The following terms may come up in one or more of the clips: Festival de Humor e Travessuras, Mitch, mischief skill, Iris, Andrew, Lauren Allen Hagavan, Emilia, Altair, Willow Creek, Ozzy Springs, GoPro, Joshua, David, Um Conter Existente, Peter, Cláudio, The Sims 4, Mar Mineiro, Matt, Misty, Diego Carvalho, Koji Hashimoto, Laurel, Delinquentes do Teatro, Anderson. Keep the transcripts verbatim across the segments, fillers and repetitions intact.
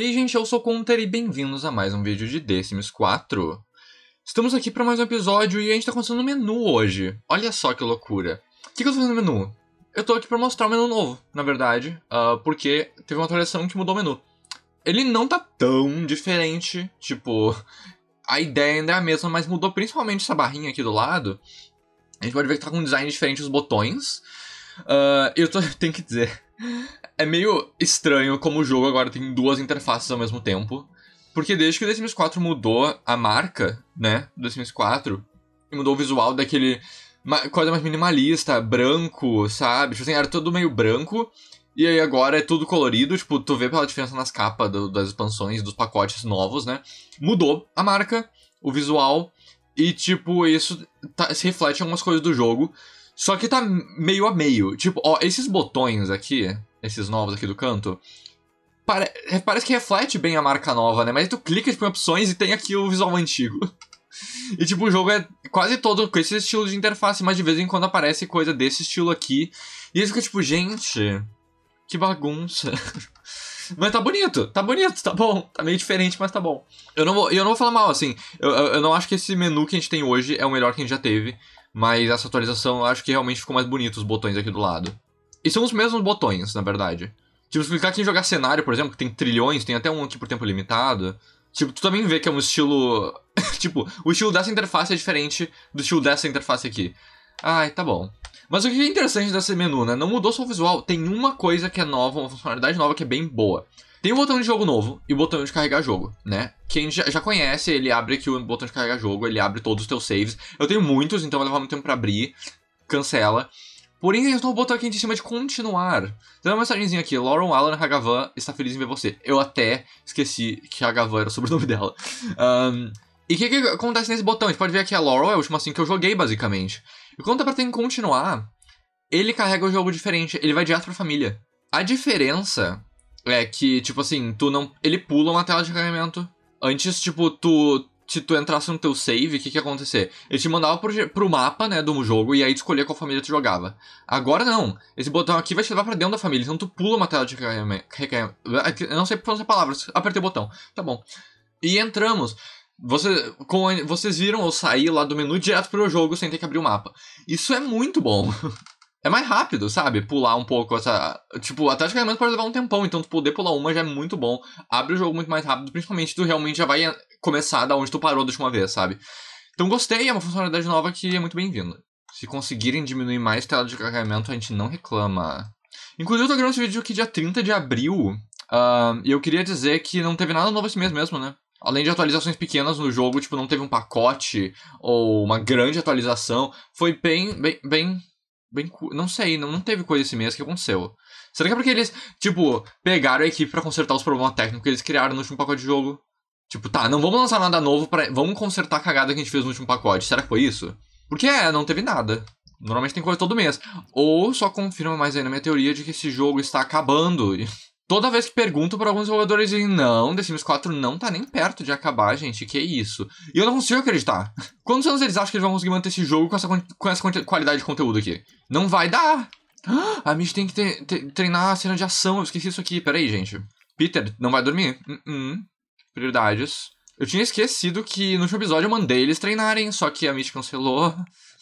E aí, gente, eu sou o Conter e bem-vindos a mais um vídeo de The Sims quatro. Estamos aqui para mais um episódio e a gente tá começando o menu hoje. Olha só que loucura. O que, que eu tô fazendo no menu? Eu tô aqui para mostrar um menu novo, na verdade, uh, porque teve uma atualização que mudou o menu. Ele não tá tão diferente, tipo, a ideia ainda é a mesma, mas mudou principalmente essa barrinha aqui do lado. A gente pode ver que tá com um design diferente os botões. Uh, eu, tô, eu tenho que dizer, é meio estranho como o jogo agora tem duas interfaces ao mesmo tempo. Porque desde que o The Sims quatro mudou a marca, né, do The Sims quatro, e mudou o visual daquele coisa mais minimalista, branco, sabe? Tipo assim, era tudo meio branco, e aí agora é tudo colorido, tipo, tu vê pela diferença nas capas do, das expansões, dos pacotes novos, né? Mudou a marca, o visual, e tipo, isso tá, se reflete em algumas coisas do jogo. Só que tá meio a meio. Tipo, ó, esses botões aqui, esses novos aqui do canto, pare parece que reflete bem a marca nova, né? Mas aí tu clica, tipo, em opções e tem aqui o visual antigo. E, tipo, o jogo é quase todo com esse estilo de interface, mas de vez em quando aparece coisa desse estilo aqui. E aí fica, tipo, gente, que bagunça. Mas tá bonito, tá bonito, tá bom. Tá meio diferente, mas tá bom. Eu não vou, eu não vou falar mal, assim. Eu, eu, eu não acho que esse menu que a gente tem hoje é o melhor que a gente já teve. Mas essa atualização eu acho que realmente ficou mais bonito os botões aqui do lado. E são os mesmos botões, na verdade. Tipo, se clicar aqui em jogar cenário, por exemplo, que tem trilhões, tem até um aqui por tempo limitado. Tipo, tu também vê que é um estilo... tipo, o estilo dessa interface é diferente do estilo dessa interface aqui. Ai, tá bom. Mas o que é interessante desse menu, né? Não mudou só o visual, tem uma coisa que é nova, uma funcionalidade nova que é bem boa. Tem o botão de jogo novo e o botão de carregar jogo, né? Quem já conhece, ele abre aqui o botão de carregar jogo, ele abre todos os teus saves. Eu tenho muitos, então vai levar muito tempo pra abrir. Cancela. Porém, tem um botão aqui em cima de continuar. Tem uma mensagenzinha aqui. Lauren Allen Hagavan está feliz em ver você. Eu até esqueci que Hagavan era o sobrenome dela. Um, e o que, que acontece nesse botão? A gente pode ver aqui a Laurel, é a última assim que eu joguei, basicamente. E quando tá apertando em continuar, ele carrega o jogo diferente. Ele vai direto pra família. A diferença... é que, tipo assim, tu não... ele pula uma tela de carregamento. Antes, tipo, tu... se tu entrasse no teu save, o que que ia acontecer? Ele te mandava pro, pro mapa, né, do jogo, e aí tu escolhia qual família tu jogava. Agora não. Esse botão aqui vai te levar pra dentro da família, então tu pula uma tela de carregamento. Carregam... Eu não sei pronunciar palavras. Apertei o botão. Tá bom. E entramos. Você, com, vocês viram eu sair lá do menu direto pro jogo sem ter que abrir o mapa. Isso é muito bom. É mais rápido, sabe? Pular um pouco essa... tipo, até de carregamento pode levar um tempão, então tu poder pular uma já é muito bom. Abre o jogo muito mais rápido, principalmente tu realmente já vai começar da onde tu parou da última vez, sabe? Então gostei, é uma funcionalidade nova que é muito bem-vinda. Se conseguirem diminuir mais tela de carregamento, a gente não reclama. Inclusive eu tô gravando esse vídeo aqui dia trinta de abril, uh, e eu queria dizer que não teve nada novo esse mês mesmo, né? Além de atualizações pequenas no jogo, tipo, não teve um pacote ou uma grande atualização. Foi bem, bem, bem... Bem, não sei, não, não teve coisa esse mês que aconteceu. Será que é porque eles, tipo, pegaram a equipe pra consertar os problemas técnicos que eles criaram no último pacote de jogo? Tipo, tá, não vamos lançar nada novo, pra, vamos consertar a cagada que a gente fez no último pacote. Será que foi isso? Porque é, não teve nada. Normalmente tem coisa todo mês. Ou só confirma mais ainda a minha teoria de que esse jogo está acabando. E toda vez que pergunto pra alguns desenvolvedores, eles dizem, não, The Sims quatro não tá nem perto de acabar, gente, que isso. E eu não consigo acreditar. Quantos anos eles acham que eles vão conseguir manter esse jogo com essa, com essa qualidade de conteúdo aqui? Não vai dar! A Mitch tem que ter, ter, treinar a cena de ação, eu esqueci isso aqui, peraí, gente. Peter, não vai dormir? Uh-uh. Prioridades. Eu tinha esquecido que no último episódio eu mandei eles treinarem, só que a Mitch cancelou.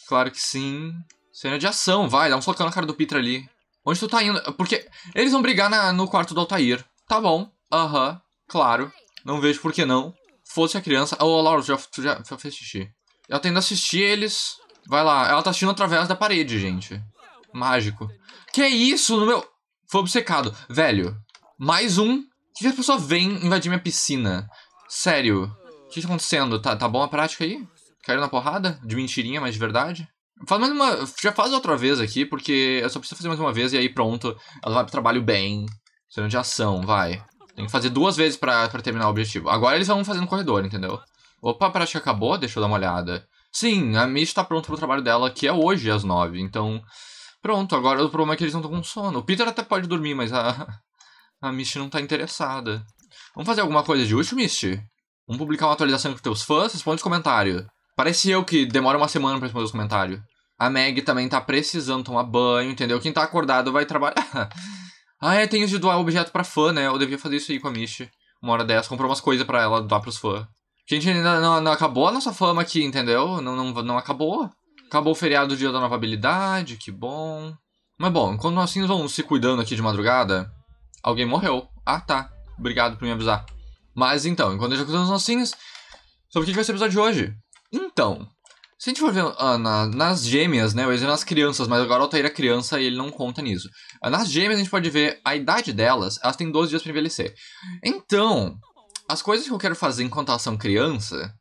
Claro que sim. Cena de ação, vai, dá um socão na cara do Peter ali. Onde tu tá indo? Porque eles vão brigar na, no quarto do Altair. Tá bom, aham, uhum. Claro. Não vejo por que não. Foda-se a criança. Ô, oh, Laura, tu já, tu já fez xixi. Ela tá indo assistir eles. Vai lá, ela tá assistindo através da parede, gente. Mágico. Que isso no meu... Foi obcecado. Velho, mais um. Que as pessoas vêm invadir minha piscina? Sério. O que tá acontecendo? Tá, tá bom a prática aí? Caiu na porrada? De mentirinha, mas de verdade? Faz mais uma... Já faz outra vez aqui, porque eu só preciso fazer mais uma vez e aí pronto. Ela vai pro trabalho bem. Cena de ação, vai. Tem que fazer duas vezes pra, pra terminar o objetivo. Agora eles vão fazer no corredor, entendeu? Opa, a prática acabou? Deixa eu dar uma olhada. Sim, a Mitch tá pronta pro trabalho dela, que é hoje às nove. Então, pronto. Agora o problema é que eles não estão com sono. O Peter até pode dormir, mas a... a Mitch não tá interessada. Vamos fazer alguma coisa de útil, Mitch? Vamos publicar uma atualização com teus fãs? Responde os comentários. Parece eu que demora uma semana pra responder os comentários. A Meg também tá precisando tomar banho, entendeu? Quem tá acordado vai trabalhar. Ah, é, tem isso de doar objeto pra fã, né? Eu devia fazer isso aí com a Mitch. uma hora dessa, comprar umas coisas pra ela dar pros fãs. A gente ainda não, não acabou a nossa fama aqui, entendeu? Não, não, não acabou. Acabou o feriado do dia da nova habilidade, que bom. Mas bom, enquanto nós assim vamos se cuidando aqui de madrugada, alguém morreu. Ah, tá. Obrigado por me avisar. Mas então, enquanto já cuidamos os nossinhos, sobre o que vai ser o episódio de hoje? Então, se a gente for ver ah, na, nas gêmeas, né? Eu ia dizer nas crianças, mas agora o Altair é criança e ele não conta nisso. Nas gêmeas a gente pode ver a idade delas, elas têm doze dias pra envelhecer. Então, as coisas que eu quero fazer enquanto elas são criança,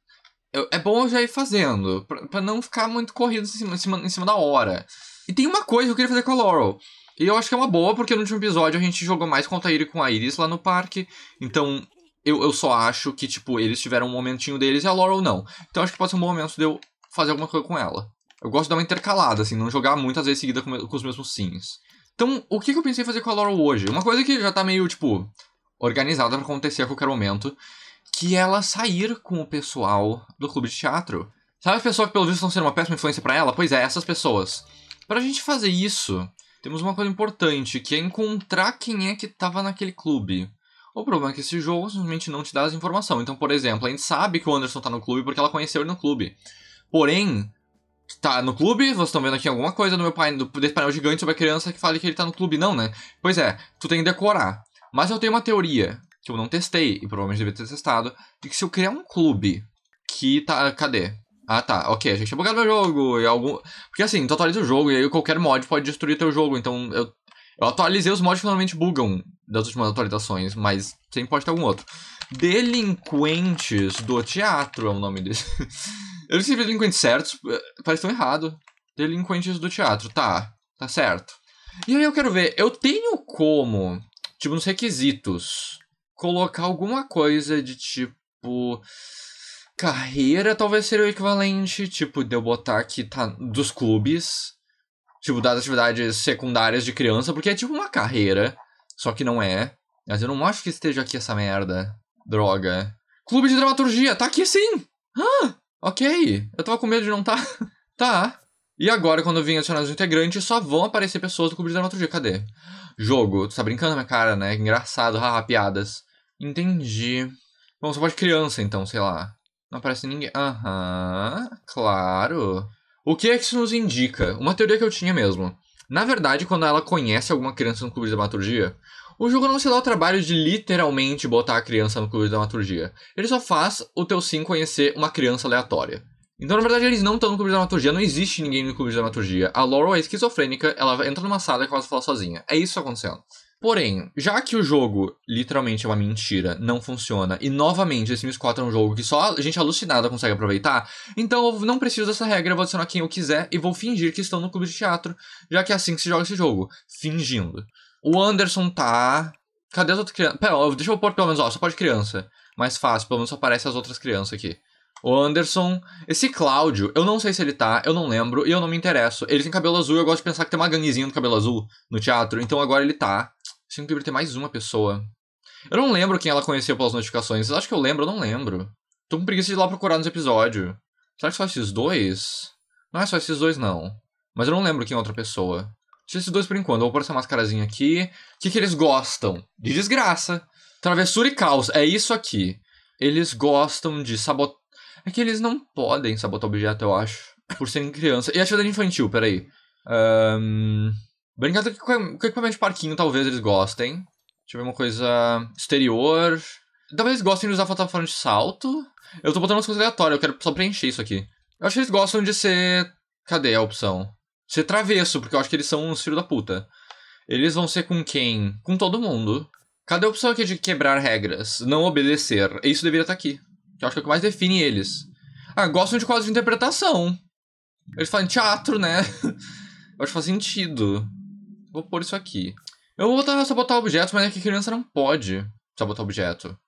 eu, é bom eu já ir fazendo, pra, pra não ficar muito corrido em cima, em, cima, em cima da hora. E tem uma coisa que eu queria fazer com a Laurel. E eu acho que é uma boa, porque no último episódio a gente jogou mais com o Altair e com a Iris lá no parque. Então, eu, eu só acho que, tipo, eles tiveram um momentinho deles e a Laurel não. Então, acho que pode ser um bom momento de eu fazer alguma coisa com ela. Eu gosto de dar uma intercalada, assim, não jogar muitas vezes seguida com, com os mesmos sims. Então, o que, que eu pensei em fazer com a Laurel hoje? Uma coisa que já tá meio, tipo, organizada pra acontecer a qualquer momento, que ela sair com o pessoal do clube de teatro. Sabe as pessoas que, pelo visto, estão sendo uma péssima influência pra ela? Pois é, essas pessoas. Pra gente fazer isso, temos uma coisa importante, que é encontrar quem é que tava naquele clube. O problema é que esse jogo simplesmente não te dá as informações. Então, por exemplo, a gente sabe que o Anderson tá no clube porque ela conheceu ele no clube. Porém, tá no clube, vocês estão vendo aqui alguma coisa do meu painel, desse painel gigante sobre a criança que fala que ele tá no clube. Não, né? Pois é, tu tem que decorar. Mas eu tenho uma teoria, que eu não testei, e provavelmente devia ter testado, de que se eu criar um clube que tá... Cadê? Ah, tá, ok, a gente é bugado meu jogo e algum... Porque assim, tu atualiza o jogo e aí qualquer mod pode destruir teu jogo, então eu, eu atualizei os mods que normalmente bugam das últimas atualizações, mas sempre pode ter algum outro. Delinquentes do teatro é o nome desse. Eu não sei se delinquentes certos, parece tão errado. Delinquentes do teatro, tá, tá certo. E aí eu quero ver, eu tenho como, tipo, nos requisitos, colocar alguma coisa de tipo... Carreira talvez seria o equivalente, tipo, de eu botar aqui, tá, dos clubes, tipo, das atividades secundárias de criança, porque é tipo uma carreira, só que não é. Mas eu não acho que esteja aqui essa merda, droga. Clube de dramaturgia, tá aqui sim! Ah, ok, eu tava com medo de não tá. Tá. E agora, quando eu vim adicionar os integrantes, só vão aparecer pessoas do clube de dramaturgia, cadê? Jogo, tu tá brincando na minha cara, né? Engraçado, haha, piadas. Entendi. Bom, só pode criança então, sei lá. Não aparece ninguém. Aham, uhum, claro. O que é que isso nos indica? Uma teoria que eu tinha mesmo. Na verdade, quando ela conhece alguma criança no clube de dramaturgia, o jogo não se dá o trabalho de literalmente botar a criança no clube de dramaturgia. Ele só faz o teu sim conhecer uma criança aleatória. Então, na verdade, eles não estão no clube de dramaturgia, não existe ninguém no clube de dramaturgia. A Laurel é esquizofrênica, ela entra numa sala e começa a falar sozinha. É isso que tá acontecendo. Porém, já que o jogo literalmente é uma mentira, não funciona, e novamente esse Sims quatro é um jogo que só a gente alucinada consegue aproveitar, então eu não preciso dessa regra, eu vou adicionar quem eu quiser e vou fingir que estão no clube de teatro, já que é assim que se joga esse jogo, fingindo. O Anderson tá... Cadê as outras crianças? Pera, deixa eu pôr pelo menos, ó, só pode criança. Mais fácil, pelo menos só aparecem as outras crianças aqui. O Anderson... Esse Cláudio, eu não sei se ele tá, eu não lembro, e eu não me interesso. Ele tem cabelo azul, eu gosto de pensar que tem uma ganguezinha do cabelo azul no teatro, então agora ele tá. Sinto que deveria ter mais uma pessoa. Eu não lembro quem ela conheceu pelas notificações. Vocês acham que eu lembro? Eu não lembro. Tô com preguiça de ir lá procurar nos episódios. Será que só esses dois? Não é só esses dois, não. Mas eu não lembro quem é outra pessoa. Deixa esses dois por enquanto. Eu vou pôr essa mascarazinha aqui. O que que eles gostam? De desgraça. Travessura e caos. É isso aqui. Eles gostam de sabotar... É que eles não podem sabotar objeto, eu acho. Por serem criança. E atividade infantil, peraí. Ahn... Um... Brincadeira com equipamento de parquinho, talvez eles gostem. Deixa eu ver uma coisa exterior. Talvez eles gostem de usar plataforma de salto. Eu tô botando umas coisas aleatórias, eu quero só preencher isso aqui. Eu acho que eles gostam de ser... Cadê a opção? Ser travesso, porque eu acho que eles são uns filhos da puta. Eles vão ser com quem? Com todo mundo. Cadê a opção aqui de quebrar regras? Não obedecer. Isso deveria estar aqui. Que eu acho que é o que mais define eles. Ah, gostam de quadros de interpretação. Eles falam teatro, né? Eu acho que faz sentido. Vou pôr isso aqui. Eu vou botar sabotar objetos, mas é que criança não pode sabotar objeto.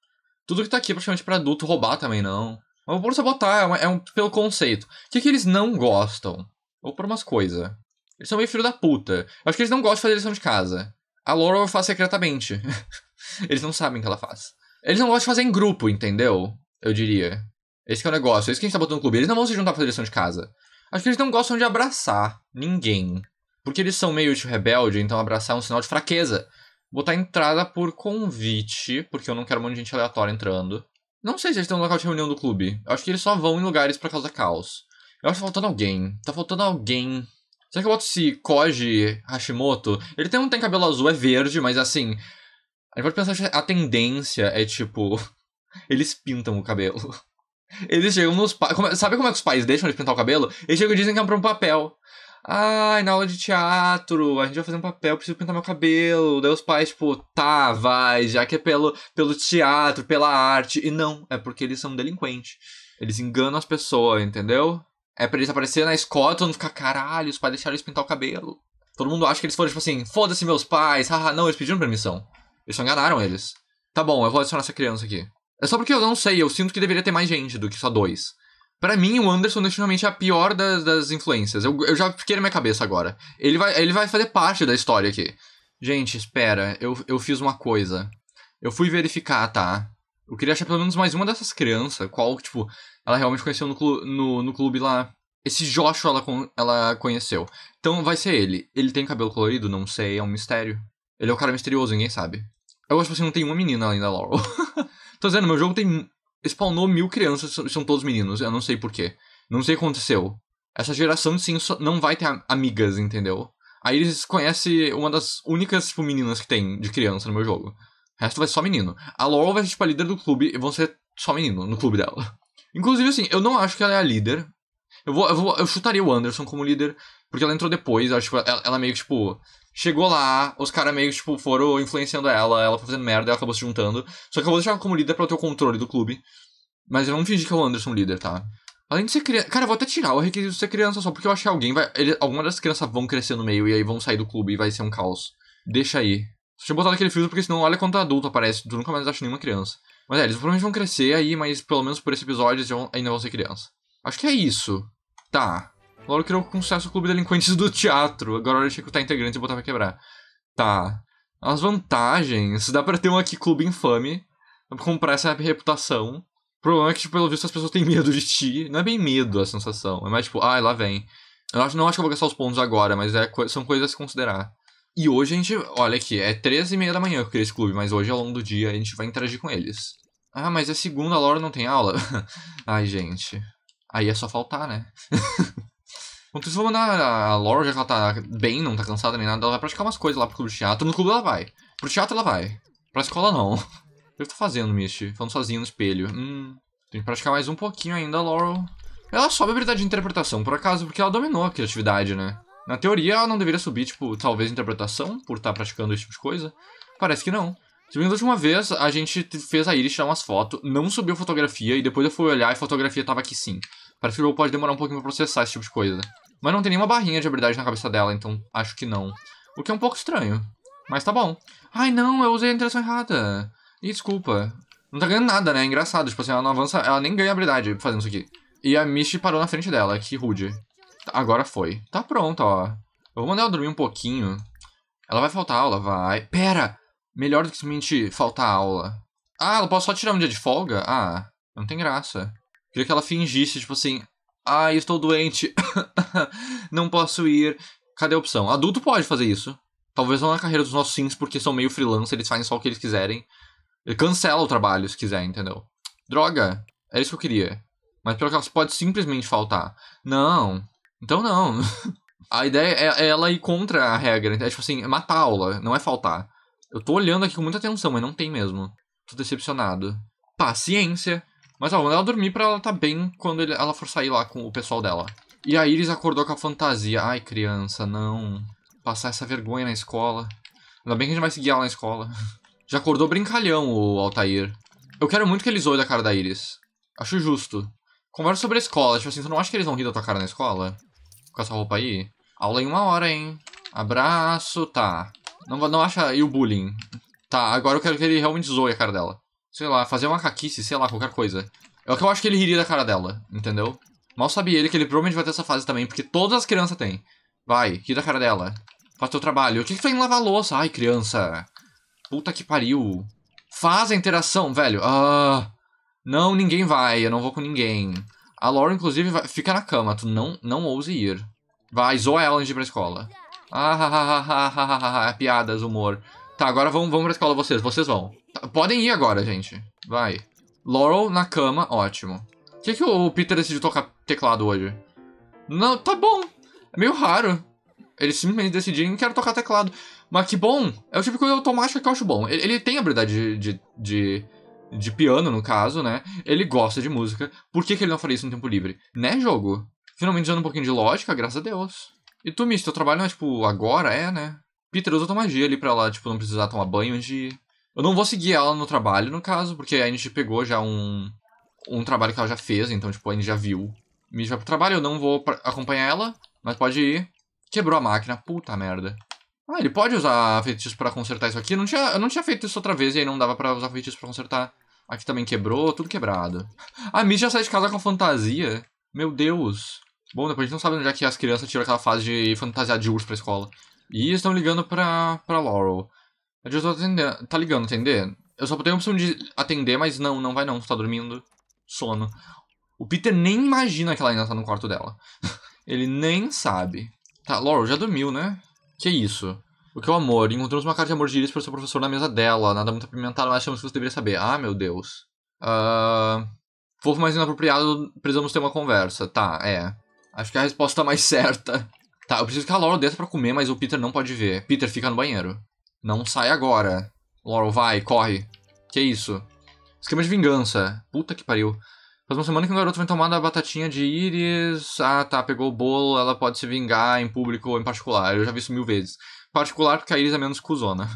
Tudo que tá aqui é praticamente pra adulto, roubar também não. Eu vou pôr sabotar, é, uma, é um pelo conceito. O que que eles não gostam? Eu vou pôr umas coisas. Eles são meio filho da puta. Eu acho que eles não gostam de fazer lição de casa. A Laurel faz secretamente. Eles não sabem o que ela faz. Eles não gostam de fazer em grupo, entendeu? Eu diria. Esse que é o negócio, esse que a gente tá botando no clube. Eles não vão se juntar pra fazer lição de casa. Acho que eles não gostam de abraçar ninguém. Porque eles são meio rebelde, então abraçar é um sinal de fraqueza. Botar entrada por convite, porque eu não quero um monte de gente aleatória entrando. Não sei se eles têm um local de reunião do clube. Eu acho que eles só vão em lugares pra causar caos. Eu acho que tá faltando alguém. Tá faltando alguém. Será que eu boto esse Koji Hashimoto? Ele tem, não tem cabelo azul, é verde, mas assim... A gente pode pensar que a tendência é tipo... Eles pintam o cabelo. Eles chegam nos pais... Sabe como é que os pais deixam eles pintar o cabelo? Eles chegam e dizem que é pra um papel. Ai, ah, na aula de teatro, a gente vai fazer um papel, preciso pintar meu cabelo. Daí os pais, tipo, tá, vai, já que é pelo, pelo teatro, pela arte. E não, é porque eles são delinquentes. Eles enganam as pessoas, entendeu? É pra eles aparecerem na escola, todo mundo ficar, caralho, os pais deixaram eles pintar o cabelo. Todo mundo acha que eles foram, tipo assim, foda-se meus pais, haha, não, eles pediram permissão. Eles só enganaram eles. Tá bom, eu vou adicionar essa criança aqui. É só porque eu não sei, eu sinto que deveria ter mais gente do que só dois. Pra mim, o Anderson, definitivamente, é a pior das, das influências. Eu, eu já fiquei na minha cabeça agora. Ele vai, ele vai fazer parte da história aqui. Gente, espera. Eu, eu fiz uma coisa. Eu fui verificar, tá? Eu queria achar pelo menos mais uma dessas crianças. Qual, tipo, ela realmente conheceu no, clu, no, no clube lá. Esse Joshua, ela, ela conheceu. Então, vai ser ele. Ele tem cabelo colorido? Não sei, é um mistério. Ele é um cara misterioso, ninguém sabe. Eu acho que assim, não tem uma menina além da Laurel. Tô dizendo, meu jogo tem... Spawnou mil crianças, são todos meninos. Eu não sei porquê. Não sei o que aconteceu. Essa geração, sim, não vai ter amigas, entendeu? Aí eles conhecem uma das únicas, tipo, meninas que tem de criança no meu jogo. O resto vai ser só menino. A Laurel vai ser, tipo, a líder do clube e vão ser só menino no clube dela. Inclusive, assim, eu não acho que ela é a líder. Eu vou, eu vou, eu chutaria o Anderson como líder, porque ela entrou depois. Eu acho que ela, ela meio que, tipo... Chegou lá, os caras meio que, tipo, foram influenciando ela, ela foi fazendo merda, ela acabou se juntando. Só que eu vou deixar ela como líder pra eu ter o controle do clube. Mas eu não fingi que é o Anderson líder, tá? Além de ser criança... Cara, eu vou até tirar o requisito de ser criança só porque eu acho que alguém vai... Ele... Alguma das crianças vão crescer no meio e aí vão sair do clube e vai ser um caos. Deixa aí. Deixa eu botar aquele filtro porque senão olha quanto adulto aparece, tu nunca mais acha nenhuma criança. Mas é, eles provavelmente vão crescer aí, mas pelo menos por esse episódio eles ainda vão ser criança. Acho que é isso. Tá. Laurel criou com sucesso o clube delinquentes do teatro. Agora eu achei que tá integrante e botar pra quebrar. Tá. As vantagens. Dá pra ter um aqui clube infame. Dá pra comprar essa reputação. O problema é que, tipo, pelo visto, as pessoas têm medo de ti. Não é bem medo a sensação. É mais tipo, ai, ah, lá vem. Eu acho, não acho que eu vou gastar os pontos agora, mas é, são coisas a se considerar. E hoje a gente... Olha aqui, é três e meia da manhã que eu criei esse clube, mas hoje, ao longo do dia, a gente vai interagir com eles. Ah, mas é segunda, a Laura não tem aula? Ai, gente. Aí é só faltar, né? Enquanto isso, vou mandar a Laura, já que ela tá bem, não tá cansada nem nada, ela vai praticar umas coisas lá pro clube de teatro. No clube ela vai. Pro teatro ela vai. Pra escola não. O que eu tô fazendo, Misty? Falando sozinho no espelho. Hum. Tem que praticar mais um pouquinho ainda, a Laurel. Ela sobe a habilidade de interpretação, por acaso, porque ela dominou a criatividade, né? Na teoria, ela não deveria subir, tipo, talvez interpretação, por estar praticando esse tipo de coisa. Parece que não. Se bem que da última vez, a gente fez a Iris tirar umas fotos, não subiu fotografia, e depois eu fui olhar e a fotografia tava aqui sim. Parece que o jogo pode demorar um pouquinho pra processar esse tipo de coisa. Mas não tem nenhuma barrinha de habilidade na cabeça dela, então acho que não. O que é um pouco estranho. Mas tá bom. Ai, não, eu usei a interação errada. Ih, desculpa. Não tá ganhando nada, né? É engraçado. Tipo assim, ela não avança, ela nem ganha habilidade fazendo isso aqui. E a Misty parou na frente dela, que rude. Agora foi. Tá pronta, ó. Eu vou mandar ela dormir um pouquinho. Ela vai faltar aula, vai. Pera! Melhor do que simplesmente faltar aula. Ah, ela pode só tirar um dia de folga? Ah, não tem graça. Queria que ela fingisse, tipo assim... Ai, ah, estou doente. Não posso ir. Cadê a opção? Adulto pode fazer isso. Talvez não na carreira dos nossos sims, porque são meio freelancer, eles fazem só o que eles quiserem. Ele cancela o trabalho, se quiser, entendeu? Droga. Era isso que eu queria. Mas pelo que ela pode simplesmente faltar. Não. Então não. A ideia é ela ir contra a regra. É tipo assim, matar a aula, não é faltar. Eu tô olhando aqui com muita atenção, mas não tem mesmo. Tô decepcionado. Paciência. Mas ó, vamos ela dormir pra ela tá bem quando ele, ela for sair lá com o pessoal dela. E a Iris acordou com a fantasia. Ai, criança, não. Passar essa vergonha na escola. Ainda bem que a gente vai seguir ela na escola. Já acordou brincalhão o Altair. Eu quero muito que eles olhem a cara da Iris. Acho justo. Conversa sobre a escola. Tipo assim, tu não acha que eles vão rir da tua cara na escola? Com essa roupa aí? Aula em uma hora, hein? Abraço, tá. Não, não acha e o bullying. Tá, agora eu quero que ele realmente zoe a cara dela. Sei lá, fazer uma caquice, sei lá, qualquer coisa. É o que eu acho que ele riria da cara dela, entendeu? Mal sabia ele que ele provavelmente vai ter essa fase também, porque todas as crianças têm. Vai, ri da cara dela. Faz teu trabalho. O que que tu vai em lavar a louça? Ai, criança. Puta que pariu. Faz a interação, velho. Ah, não, ninguém vai. Eu não vou com ninguém. A Laura, inclusive, vai... fica na cama. Tu não, não ouse ir. Vai, zoa ela antes de ir pra escola. Ah, ha, ha, ha, ha, ha, ha, ha, ha, piadas, humor. Tá, agora vamos, vamos pra escola vocês. Vocês vão. Tá, podem ir agora, gente. Vai. Laurel na cama. Ótimo. Por que, que o Peter decidiu tocar teclado hoje? Não, tá bom. É meio raro. Eles simplesmente decidiram que quero tocar teclado. Mas que bom. É o tipo de coisa automática que eu acho bom. Ele, ele tem habilidade de... de, de... de piano, no caso, né? Ele gosta de música. Por que que ele não faria isso no tempo livre? Né, jogo? Finalmente usando um pouquinho de lógica, graças a Deus. E tu, Misty, teu trabalho não é, tipo, agora? É, né? Peter, usa tua magia ali pra ela, tipo, não precisar tomar banho de... Eu não vou seguir ela no trabalho, no caso, porque a gente pegou já um... Um trabalho que ela já fez, então, tipo, a gente já viu. Misty vai pro trabalho, eu não vou acompanhar ela, mas pode ir. Quebrou a máquina, puta merda. Ah, ele pode usar feitiço pra consertar isso aqui? Eu não tinha, eu não tinha feito isso outra vez e aí não dava pra usar feitiço pra consertar. Aqui também quebrou, tudo quebrado. A Mitch já sai de casa com a fantasia. Meu Deus. Bom, depois a gente não sabe onde é que as crianças tiram aquela fase de fantasiar de urso pra escola. E estão ligando pra, pra Laurel. A Joshua tá ligando, entender? Eu só tenho a opção de atender, mas não, não vai não. Você tá dormindo. Sono. O Peter nem imagina que ela ainda tá no quarto dela. Ele nem sabe. Tá, Laurel já dormiu, né? Que isso? O que é o amor? Encontramos uma carta de amor de Iris para o seu professor na mesa dela. Nada muito apimentado, mas achamos que você deveria saber. Ah, meu Deus. Uh... Fofo, mas inapropriado. Precisamos ter uma conversa. Tá, é. Acho que a resposta tá mais certa. Tá, eu preciso que a Laurel desça pra comer, mas o Peter não pode ver. Peter, fica no banheiro. Não sai agora. Laurel, vai, corre. Que isso? Esquema de vingança. Puta que pariu. Faz uma semana que um garoto vem tomar da batatinha de Iris. Ah, tá, pegou o bolo, ela pode se vingar em público ou em particular. Eu já vi isso mil vezes. Particular porque a Iris é menos cuzona.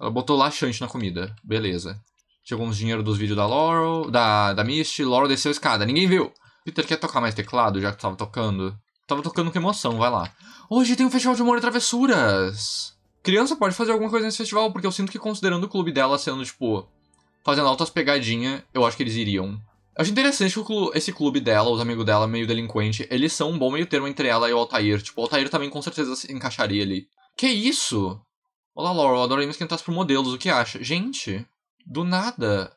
Ela botou laxante na comida. Beleza. Chegou uns dinheiro dos vídeos da Laurel, da, da Misty. Laurel desceu a escada, ninguém viu. Peter, quer tocar mais teclado, já que tava tocando? Tava tocando com emoção, vai lá. Hoje tem um festival de humor e travessuras. Criança pode fazer alguma coisa nesse festival, porque eu sinto que considerando o clube dela sendo, tipo, fazendo altas pegadinhas, eu acho que eles iriam. Eu acho interessante que esse clube dela, os amigos dela, meio delinquente, eles são um bom meio termo entre ela e o Altair. Tipo, o Altair também com certeza se encaixaria ali. Que isso? Olá, Laurel, adoraria me esquentar por modelos, o que acha? Gente, do nada.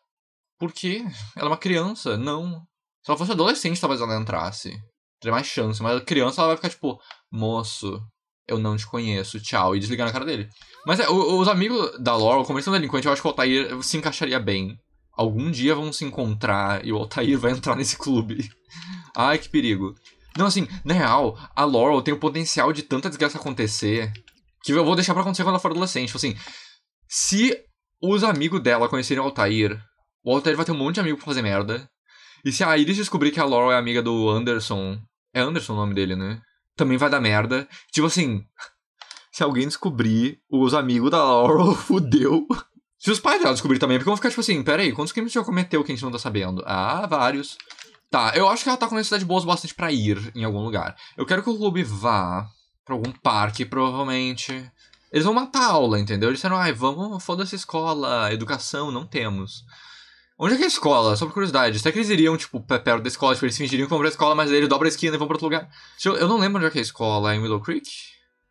Por quê? Ela é uma criança, não. Se ela fosse adolescente, talvez ela entrasse. Teria mais chance, mas criança ela vai ficar tipo, moço, eu não te conheço, tchau, e desligar na cara dele. Mas é, os amigos da Laurel, como eles são delinquentes, eu acho que o Altair se encaixaria bem. Algum dia vão se encontrar e o Altair vai entrar nesse clube. Ai, que perigo. Não, assim, na real, a Laurel tem o potencial de tanta desgraça acontecer que eu vou deixar pra acontecer quando ela for adolescente. Assim, se os amigos dela conhecerem o Altair, o Altair vai ter um monte de amigo pra fazer merda. E se a Iris descobrir que a Laurel é amiga do Anderson... É Anderson o nome dele, né? Também vai dar merda. Tipo assim, se alguém descobrir os amigos da Laurel, fudeu... Se os pais dela descobrirem também, porque vão ficar tipo assim, peraí, quantos crimes já cometeu que a gente não tá sabendo? Ah, vários. Tá, eu acho que ela tá com necessidade boas bastante pra ir em algum lugar. Eu quero que o clube vá pra algum parque, provavelmente. Eles vão matar a aula, entendeu? Eles disseram, ai, vamos, foda-se escola, educação, não temos. Onde é que é a escola? Só por curiosidade. Será que eles iriam, tipo, perto da escola? Tipo, eles fingiriam que vão pra escola, mas aí eles dobram a esquina e vão pra outro lugar. Eu não lembro onde é que é a escola, é em Willow Creek?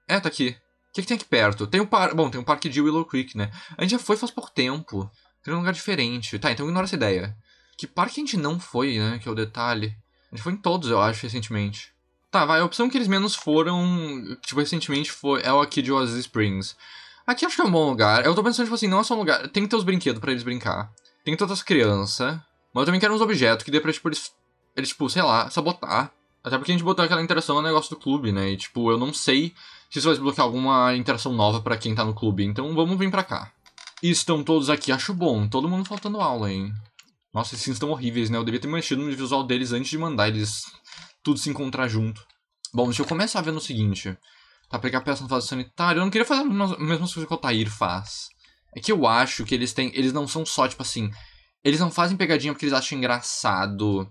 É, tá aqui. O que, que tem aqui perto? Tem um par... Bom, tem um parque de Willow Creek, né? A gente já foi faz pouco tempo. Tem um lugar diferente. Tá, então ignora essa ideia. Que parque a gente não foi, né? Que é o detalhe. A gente foi em todos, eu acho, recentemente. Tá, vai. A opção que eles menos foram... Tipo, recentemente foi... É o aqui de Ozzy Springs. Aqui acho que é um bom lugar. Eu tô pensando, tipo assim, não é só um lugar... Tem que ter os brinquedos pra eles brincar. Tem que ter outras crianças. Mas eu também quero uns objetos que dê pra, tipo, eles... Eles, tipo, sei lá, sabotar. Até porque a gente botou aquela interação no negócio do clube, né? E, tipo, eu não sei... Se isso vai desbloquear alguma interação nova pra quem tá no clube. Então vamos vir pra cá. E estão todos aqui. Acho bom. Todo mundo faltando aula, hein? Nossa, esses estão horríveis, né? Eu devia ter mexido no visual deles antes de mandar eles tudo se encontrar junto. Bom, deixa eu começar vendo o seguinte. Tá, pegar peça na fase sanitária. Eu não queria fazer as mesmas coisas que o Altair faz. É que eu acho que eles têm... Eles não são só, tipo assim... Eles não fazem pegadinha porque eles acham engraçado...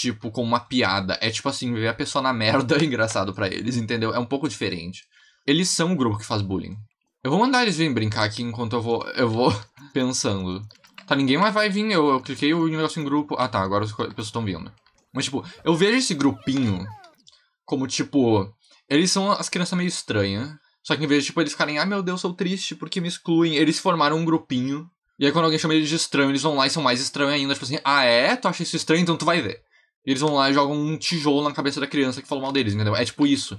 Tipo, como uma piada. É tipo assim, ver a pessoa na merda é engraçado pra eles, entendeu? É um pouco diferente. Eles são o grupo que faz bullying. Eu vou mandar eles virem brincar aqui enquanto eu vou eu vou pensando. Tá, ninguém mais vai vir. Eu, eu cliquei o negócio em grupo. Ah, tá, agora as pessoas estão vindo. Mas, tipo, eu vejo esse grupinho como, tipo... Eles são as crianças meio estranhas. Só que em vez de, tipo, eles ficarem... Ah, meu Deus, sou triste porque me excluem. Eles formaram um grupinho. E aí, quando alguém chama eles de estranho, eles vão lá e são mais estranhos ainda. Tipo assim, ah, é? Tu acha isso estranho? Então tu vai ver. E eles vão lá e jogam um tijolo na cabeça da criança que falou mal deles, entendeu? É tipo isso.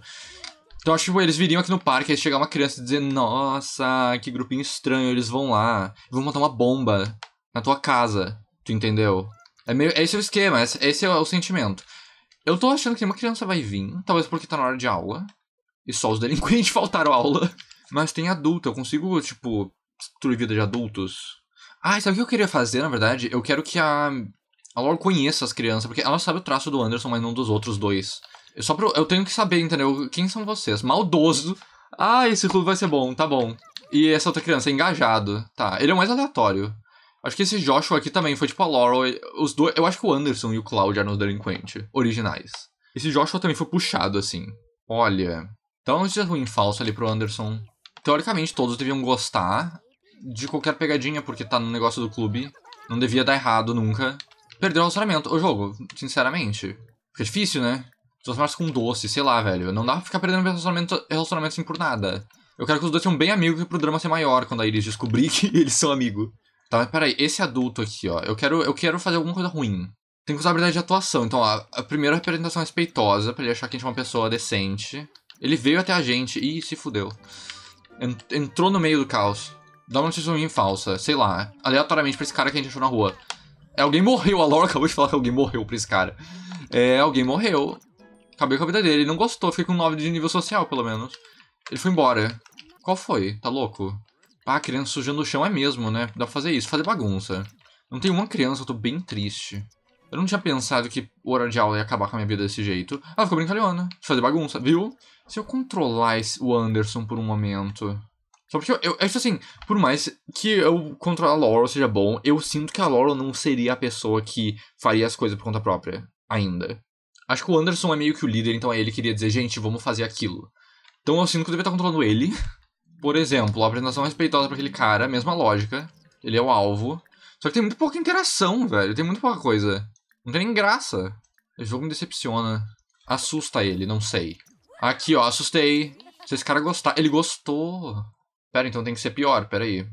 Então, acho que eles viriam aqui no parque, aí chegar uma criança e dizer, nossa, que grupinho estranho, eles vão lá, vão montar uma bomba na tua casa, tu entendeu? É meio, esse é o esquema, esse é o sentimento. Eu tô achando que nenhuma criança vai vir, talvez porque tá na hora de aula, e só os delinquentes faltaram aula. Mas tem adulto, eu consigo, tipo, destruir vida de adultos. Ah, sabe o que eu queria fazer, na verdade? Eu quero que a... a Laura conheça as crianças, porque ela sabe o traço do Anderson, mas não dos outros dois. Eu, só pro, eu tenho que saber, entendeu? Quem são vocês? Maldoso. Ah, esse clube vai ser bom, tá bom. E essa outra criança, é engajado. Tá, ele é o mais aleatório. Acho que esse Joshua aqui também foi tipo a Laurel. Os dois, eu acho que o Anderson e o Cláudio eram os delinquentes originais. Esse Joshua também foi puxado, assim. Olha. Então, isso é ruim falso ali pro Anderson. Teoricamente, todos deviam gostar de qualquer pegadinha, porque tá no negócio do clube. Não devia dar errado nunca. Perdeu o relacionamento. O jogo, sinceramente. Fica difícil, né? Só mais com doce, sei lá, velho. Não dá pra ficar perdendo relacionamento, relacionamento assim por nada. Eu quero que os dois sejam bem amigos pro drama ser maior quando a Iris descobrir que eles são amigos. Tá, mas peraí, esse adulto aqui, ó. Eu quero, eu quero fazer alguma coisa ruim. Tem que usar habilidade de atuação. Então, ó, a primeira representação respeitosa, pra ele achar que a gente é uma pessoa decente. Ele veio até a gente. Ih, se fudeu. Entrou no meio do caos. Dá uma notícia ruim falsa, sei lá. Aleatoriamente pra esse cara que a gente achou na rua. É, alguém morreu. A Laura acabou de falar que alguém morreu pra esse cara. É, alguém morreu. Acabei com a vida dele, ele não gostou, fiquei com nove de nível social, pelo menos. Ele foi embora. Qual foi? Tá louco? Ah, criança sujando no chão é mesmo, né? Dá pra fazer isso, fazer bagunça. Não tem uma criança, eu tô bem triste. Eu não tinha pensado que o horário de aula ia acabar com a minha vida desse jeito. Ah, ficou brincalhona, fazer bagunça, viu? Se eu controlar esse, o Anderson por um momento... Só porque eu, eu acho assim, por mais que eu controlar a Laurel seja bom, eu sinto que a Laurel não seria a pessoa que faria as coisas por conta própria, ainda. Acho que o Anderson é meio que o líder, então ele queria dizer, gente, vamos fazer aquilo. Então eu sinto que eu devia estar controlando ele. Por exemplo, a apresentação respeitosa pra aquele cara, mesma lógica. Ele é o alvo. Só que tem muito pouca interação, velho. Tem muito pouca coisa. Não tem nem graça. O jogo me decepciona. Assusta ele, não sei. Aqui, ó, assustei. Se esse cara gostar... Ele gostou. Pera, então tem que ser pior, peraí.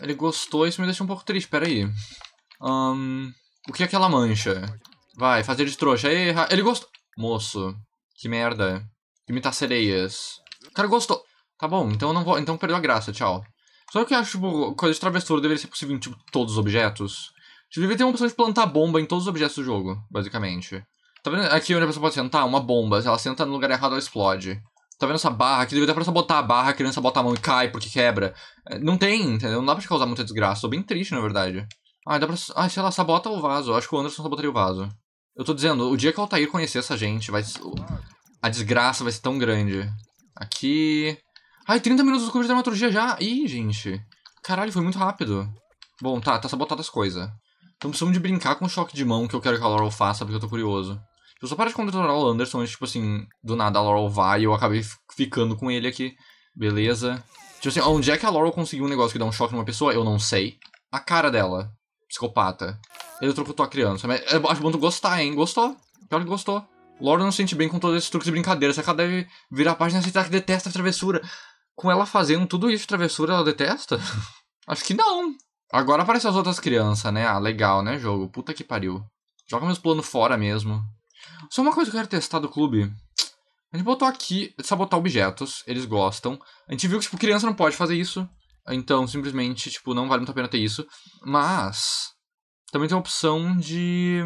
Ele gostou, isso me deixa um pouco triste, peraí. Um, o que é aquela mancha? Vai, fazer de trouxa. Erra. Ele gostou. Moço, que merda. Imitar sereias. O cara gostou. Tá bom, então eu não vou. Então perdeu a graça, tchau. Só que eu acho, tipo, coisa de travessura deveria ser possível em, tipo, todos os objetos. Tipo, deveria ter uma opção de plantar bomba em todos os objetos do jogo, basicamente. Tá vendo aqui onde a pessoa pode sentar? Uma bomba. Se ela senta no lugar errado, ela explode. Tá vendo essa barra aqui? Deveria ter pra só botar a barra, a criança bota a mão e cai porque quebra. Não tem, entendeu? Não dá pra te causar muita desgraça. Tô bem triste, na verdade. Ah, dá pra. Ah, sei lá, sabota o vaso. Eu acho que o Anderson sabotaria o vaso. Eu tô dizendo, o dia que o Altair conhecer essa gente, vai... a desgraça vai ser tão grande. Aqui... Ai, trinta minutos do curso de dramaturgia já? Ih, gente. Caralho, foi muito rápido. Bom, tá, tá sabotado as coisas. Então precisamos de brincar com o choque de mão que eu quero que a Laurel faça, porque eu tô curioso. Eu só paro de controlar o Anderson, tipo assim, do nada a Laurel vai e eu acabei ficando com ele aqui. Beleza. Tipo assim, onde é que a Laurel conseguiu um negócio que dá um choque numa pessoa? Eu não sei. A cara dela. Psicopata. Ele trocutou a criança. Mas eu acho bom tu gostar, hein? Gostou? Pior que gostou. Laura não se sente bem com todos esses truques e brincadeiras. Só que ela deve virar a página e aceitar que detesta a travessura. Com ela fazendo tudo isso de travessura, ela detesta? Acho que não. Agora aparecem as outras crianças, né? Ah, legal, né, jogo? Puta que pariu. Joga meus planos fora mesmo. Só uma coisa que eu quero testar do clube. A gente botou aqui sabotar objetos. Eles gostam. A gente viu que, tipo, criança não pode fazer isso. Então, simplesmente, tipo, não vale muito a pena ter isso. Mas... também tem a opção de...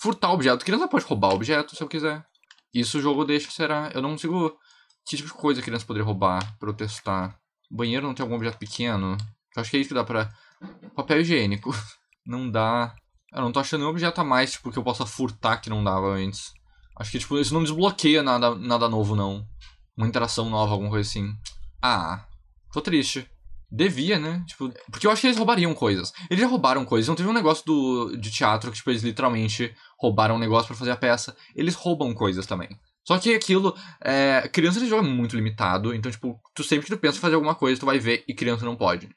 furtar objeto. Criança pode roubar objeto, se eu quiser. Isso o jogo deixa, será? Eu não consigo... Que tipo de coisa a criança poderia roubar pra eu testar? O banheiro não tem algum objeto pequeno? Eu acho que é isso que dá pra... papel higiênico. Não dá... Eu não tô achando nenhum objeto a mais, tipo, que eu possa furtar que não dava antes. Acho que, tipo, isso não desbloqueia nada, nada novo, não. Uma interação nova, alguma coisa assim. Ah, tô triste. Devia, né? Tipo, porque eu acho que eles roubariam coisas. Eles já roubaram coisas. Não teve um negócio do, de teatro que, tipo, eles literalmente roubaram um negócio pra fazer a peça. Eles roubam coisas também. Só que aquilo... É, criança de jogo é muito limitado. Então, tipo, tu sempre que tu pensa em fazer alguma coisa, tu vai ver e criança não pode.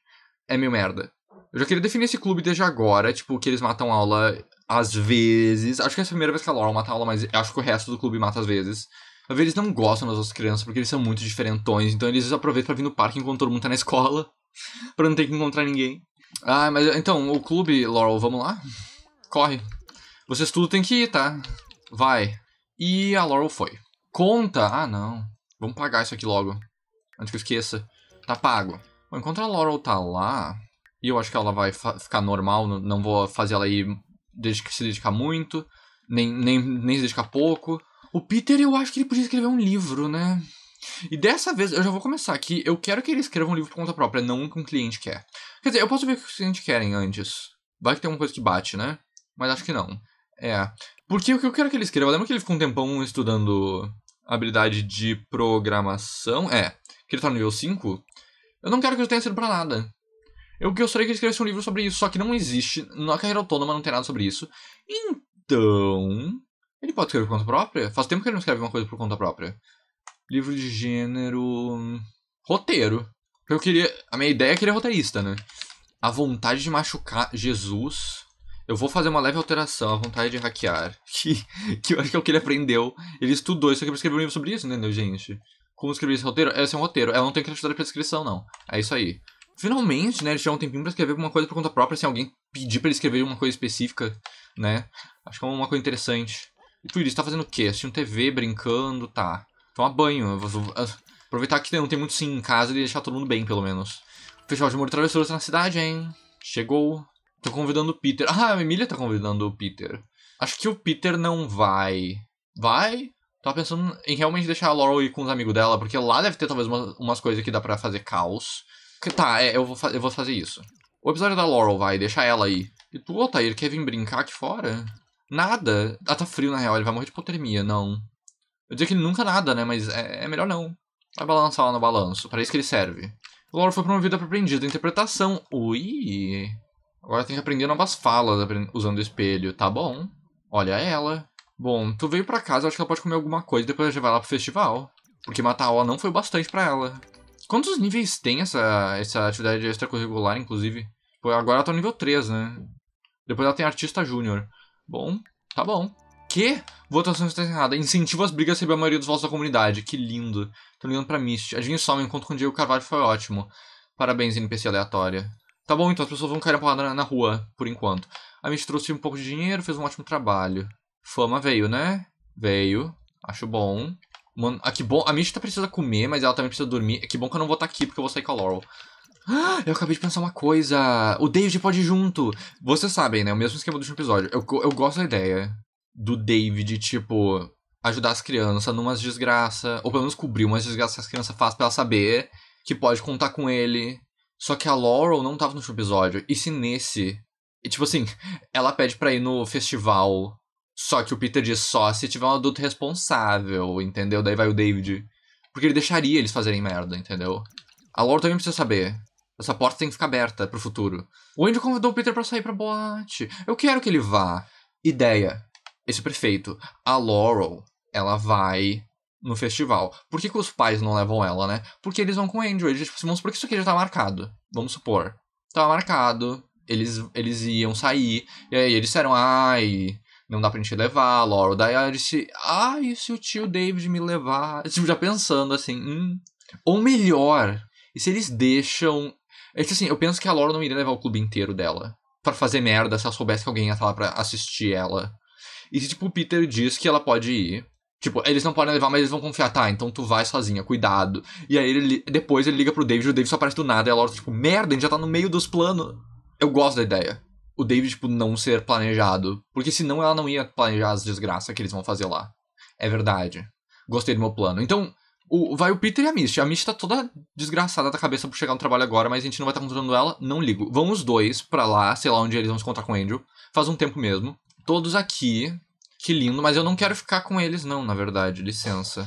É meio merda. Eu já queria definir esse clube desde agora. Tipo, que eles matam aula às vezes. Acho que é a primeira vez que a Laura mata aula, mas acho que o resto do clube mata às vezes. Às vezes eles não gostam das outras crianças porque eles são muito diferentões. Então eles aproveitam pra vir no parque enquanto todo mundo tá na escola. Pra não ter que encontrar ninguém. Ah, mas então, o clube, Laurel, vamos lá? Corre. Vocês tudo tem que ir, tá? Vai. E a Laurel foi. Conta. Ah, não. Vamos pagar isso aqui logo. Antes que eu esqueça. Tá pago. Bom, enquanto a Laurel tá lá... E eu acho que ela vai ficar normal. Não vou fazer ela ir se dedicar muito. Nem, nem, nem se dedicar pouco. O Peter, eu acho que ele podia escrever um livro, né? E dessa vez, eu já vou começar aqui. Eu quero que ele escreva um livro por conta própria, não o que um cliente quer. Quer dizer, eu posso ver o que os clientes querem antes. Vai que tem alguma coisa que bate, né? Mas acho que não. É. Porque o que eu quero que ele escreva... Lembra que ele ficou um tempão estudando habilidade de programação? É. Que ele tá no nível cinco. Eu não quero que ele tenha sido pra nada. Eu gostaria que ele escrevesse um livro sobre isso, só que não existe. Na carreira autônoma não tem nada sobre isso. Então... Ele pode escrever por conta própria? Faz tempo que ele não escreve uma coisa por conta própria. Livro de gênero... Roteiro. Eu queria... A minha ideia é que ele é roteirista, né? A vontade de machucar Jesus... Eu vou fazer uma leve alteração, a vontade de hackear. Que, que eu acho que é o que ele aprendeu. Ele estudou isso aqui pra escrever um livro sobre isso, entendeu, gente? Como escrever esse roteiro? Esse é um roteiro. Ela não tem criatividade pra descrição, não. É isso aí. Finalmente, né, ele tirou um tempinho pra escrever alguma coisa por conta própria, sem alguém pedir pra ele escrever uma coisa específica, né? Acho que é uma coisa interessante. E tu, Iris, tá fazendo o quê? Assistindo T V, brincando, tá. Toma banho. Vou aproveitar que não tem muito sim em casa e deixar todo mundo bem, pelo menos. O Festival de Amor e Travessura tá na cidade, hein? Chegou... Tô convidando o Peter. Ah, a Emilia tá convidando o Peter. Acho que o Peter não vai. Vai? Tava pensando em realmente deixar a Laurel ir com os amigos dela, porque lá deve ter talvez uma, umas coisas que dá pra fazer caos. Que, tá, é, eu vou, eu vou fazer isso. O episódio da Laurel vai, deixa ela aí. E tu, Altair, quer vir brincar aqui fora? Nada. Ah, tá frio na real, ele vai morrer de hipotermia, não. Eu diria que ele nunca nada, né, mas é, é melhor não. Vai balançar lá no balanço, pra isso que ele serve. O Laurel foi promovida pra aprendiz da interpretação. Ui... Agora tem que aprender novas falas usando o espelho. Tá bom. Olha ela. Bom, tu veio pra casa, acho que ela pode comer alguma coisa e depois já vai lá pro festival. Porque matar a aula não foi o bastante pra ela. Quantos níveis tem essa, essa atividade extracurricular, inclusive? Pô, agora ela tá no nível três, né? Depois ela tem artista júnior. Bom, tá bom. Que? Votação está errada. Incentiva as brigas a receber a maioria dos votos da comunidade. Que lindo. Tô ligando pra Misty. Adivinha só, meu encontro com o Diego Carvalho foi ótimo. Parabéns, N P C aleatória. Tá bom, então as pessoas vão cair a porrada na, na rua, por enquanto. A gente trouxe um pouco de dinheiro, fez um ótimo trabalho. Fama veio, né? Veio. Acho bom. Mano, ah, que bom. A Mitch tá precisa comer, mas ela também precisa dormir. Que bom que eu não vou estar aqui, porque eu vou sair com a Laurel. Ah, eu acabei de pensar uma coisa. O David pode ir junto. Vocês sabem, né? O mesmo esquema do último episódio. Eu, eu gosto da ideia do David, tipo, ajudar as crianças numas desgraças. Ou pelo menos cobrir umas desgraças que as crianças fazem pra ela saber que pode contar com ele. Só que a Laurel não tava no último episódio. E se nesse... E, tipo assim, ela pede pra ir no festival. Só que o Peter diz só se tiver um adulto responsável, entendeu? Daí vai o David. Porque ele deixaria eles fazerem merda, entendeu? A Laurel também precisa saber. Essa porta tem que ficar aberta pro futuro. O Andrew convidou o Peter pra sair pra boate. Eu quero que ele vá. Ideia. Esse é perfeito. A Laurel, ela vai... no festival. Por que que os pais não levam ela, né? Porque eles vão com o Andrew. Eles, tipo, vamos supor que isso aqui já tá marcado. Vamos supor. Tava marcado. Eles, eles iam sair. E aí eles disseram, ai, não dá pra gente levar, Laurel. Daí ela disse, ai, e se o tio David me levar? Tipo, já pensando assim, hum. Ou melhor, e se eles deixam... É que assim, eu penso que a Laurel não iria levar o clube inteiro dela pra fazer merda se ela soubesse que alguém ia estar lá pra assistir ela. E se, tipo, o Peter diz que ela pode ir... Tipo, eles não podem levar, mas eles vão confiar. Tá, então tu vai sozinha, cuidado. E aí ele, depois ele liga pro David, o David só aparece do nada. E a Laura, tipo, merda, a gente já tá no meio dos planos. Eu gosto da ideia. O David, tipo, não ser planejado. Porque senão ela não ia planejar as desgraças que eles vão fazer lá. É verdade. Gostei do meu plano. Então, o, vai o Peter e a Misty. A Misty tá toda desgraçada da cabeça por chegar no trabalho agora, mas a gente não vai estar encontrando ela. Não ligo. Vão os dois pra lá, sei lá onde eles vão se encontrar com o Andrew. Faz um tempo mesmo. Todos aqui... Que lindo, mas eu não quero ficar com eles não, na verdade, licença.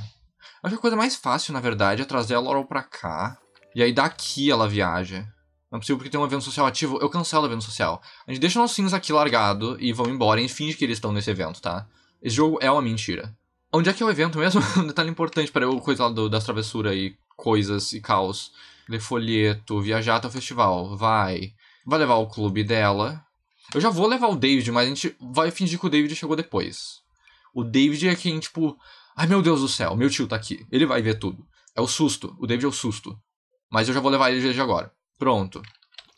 Acho que a coisa mais fácil, na verdade, é trazer a Laurel pra cá. E aí daqui ela viaja. Não é possível porque tem um evento social ativo, eu cancelo o evento social. A gente deixa os nossinhos aqui largado e vão embora e finge que eles estão nesse evento, tá? Esse jogo é uma mentira. Onde é que é o evento mesmo? Um detalhe importante para eu, coisa lá do, das travessuras e coisas e caos. Ler folheto, viajar até o festival, vai. Vai levar o clube dela... Eu já vou levar o David, mas a gente vai fingir que o David chegou depois. O David é quem, tipo... Ai, meu Deus do céu, meu tio tá aqui. Ele vai ver tudo. É o susto. O David é o susto. Mas eu já vou levar ele desde agora. Pronto.